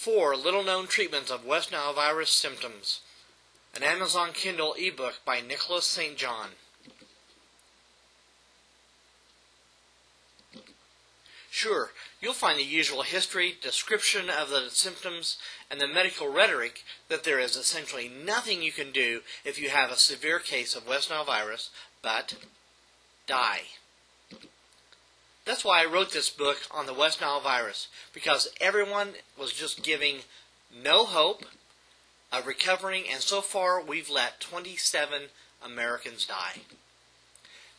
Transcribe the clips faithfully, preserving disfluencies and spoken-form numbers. Four little-known treatments of West Nile virus symptoms. An Amazon Kindle ebook by Nicholas Saint John. Sure, you'll find the usual history, description of the symptoms, and the medical rhetoric that there is essentially nothing you can do if you have a severe case of West Nile virus, but die. That's why I wrote this book on the West Nile virus, because everyone was just giving no hope of recovering, and so far we've let twenty-seven Americans die.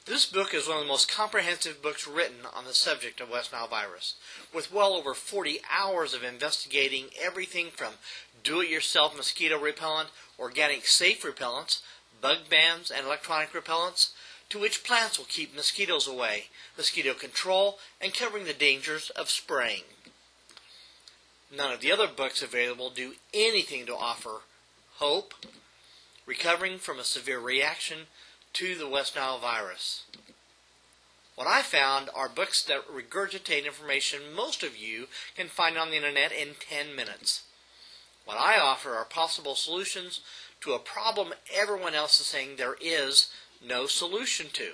This book is one of the most comprehensive books written on the subject of West Nile virus, with well over forty hours of investigating everything from do-it-yourself mosquito repellent, organic safe repellents, bug bans, and electronic repellents, to which plants will keep mosquitoes away, mosquito control, and covering the dangers of spraying. None of the other books available do anything to offer hope, recovering from a severe reaction to the West Nile virus. What I found are books that regurgitate information most of you can find on the internet in ten minutes. What I offer are possible solutions to a problem everyone else is saying there is no solution to.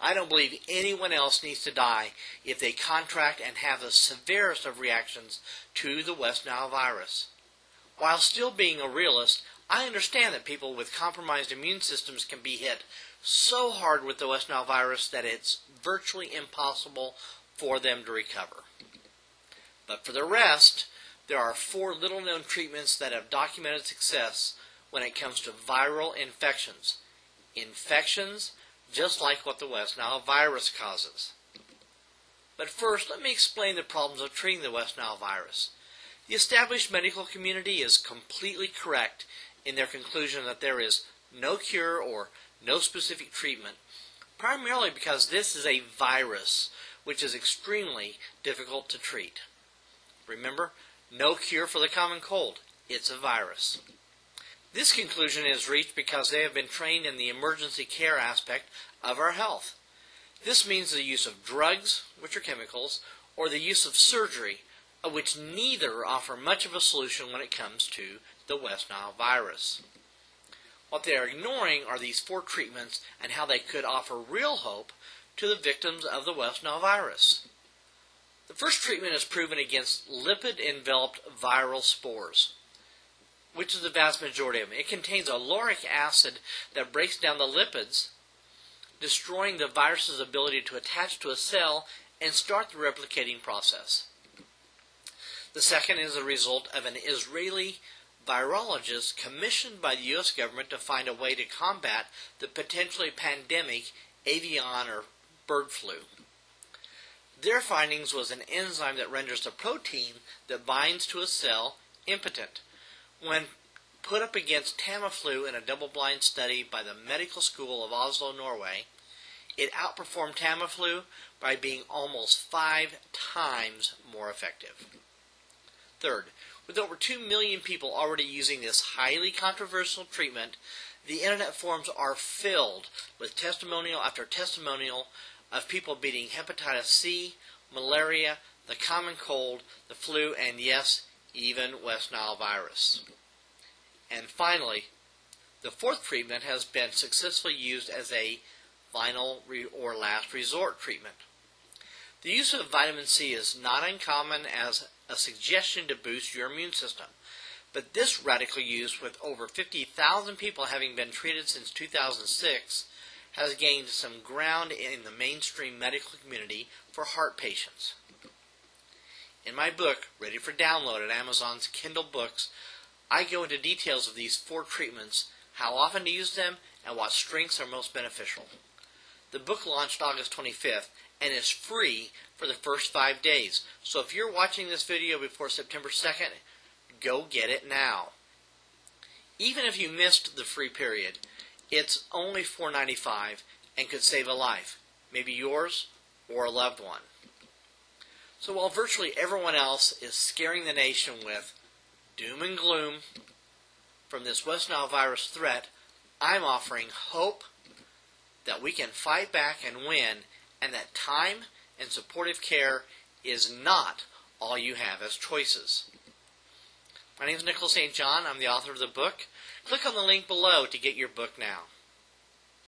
I don't believe anyone else needs to die if they contract and have the severest of reactions to the West Nile virus. While still being a realist, I understand that people with compromised immune systems can be hit so hard with the West Nile virus that it's virtually impossible for them to recover. But for the rest, there are four little-known treatments that have documented success when it comes to viral infections. Infections just like what the West Nile virus causes. But first, let me explain the problems of treating the West Nile virus. The established medical community is completely correct in their conclusion that there is no cure or no specific treatment, primarily because this is a virus, which is extremely difficult to treat. Remember, no cure for the common cold. It's a virus. This conclusion is reached because they have been trained in the emergency care aspect of our health. This means the use of drugs, which are chemicals, or the use of surgery, of which neither offer much of a solution when it comes to the West Nile virus. What they are ignoring are these four treatments and how they could offer real hope to the victims of the West Nile virus. The first treatment is proven against lipid-enveloped viral spores, which is the vast majority of them. It contains a lauric acid that breaks down the lipids, destroying the virus's ability to attach to a cell and start the replicating process. The second is the result of an Israeli virologist commissioned by the U S government to find a way to combat the potentially pandemic avian or bird flu. Their findings was an enzyme that renders the protein that binds to a cell impotent. When put up against Tamiflu in a double-blind study by the Medical School of Oslo, Norway, it outperformed Tamiflu by being almost five times more effective. Third, with over two million people already using this highly controversial treatment, the internet forums are filled with testimonial after testimonial of people beating hepatitis C, malaria, the common cold, the flu, and yes, even West Nile virus. And finally, the fourth treatment has been successfully used as a final re or last resort treatment. The use of vitamin C is not uncommon as a suggestion to boost your immune system, but this radical use, with over fifty thousand people having been treated since two thousand six, has gained some ground in the mainstream medical community for heart patients. In my book, ready for download at Amazon's Kindle Books, I go into details of these four treatments, how often to use them, and what strengths are most beneficial. The book launched August twenty-fifth and is free for the first five days, so if you're watching this video before September second, go get it now. Even if you missed the free period, it's only four ninety-five and could save a life, maybe yours or a loved one. So while virtually everyone else is scaring the nation with doom and gloom from this West Nile virus threat, I'm offering hope that we can fight back and win, and that time and supportive care is not all you have as choices. My name is Nicholas Saint John. I'm the author of the book. Click on the link below to get your book now.